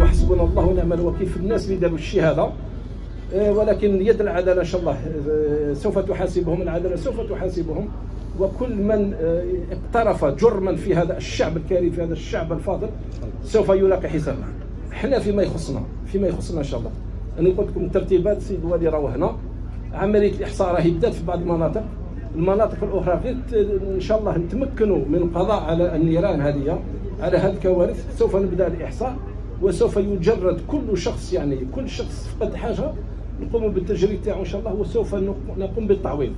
وحسبنا الله ونعم الوكيل في الناس اللي داروا الشهاده، ولكن يد العداله ان شاء الله سوف تحاسبهم، العداله سوف تحاسبهم، وكل من اقترف جرما في هذا الشعب الكريم، في هذا الشعب الفاضل، سوف يلاقي حسابه. احنا فيما يخصنا ان شاء الله، انا قلت لكم الترتيبات، السيد الوالي راه هنا، عمليه الاحصاء راهي بدات في بعض المناطق، المناطق الاخرى غير ان شاء الله نتمكنوا من القضاء على النيران هذه، على هذه الكوارث، سوف نبدا الاحصاء، وسوف يجرد كل شخص، يعني كل شخص فقد حاجه نقوم بالتجريد تاعو ان شاء الله، وسوف نقوم بالتعويض.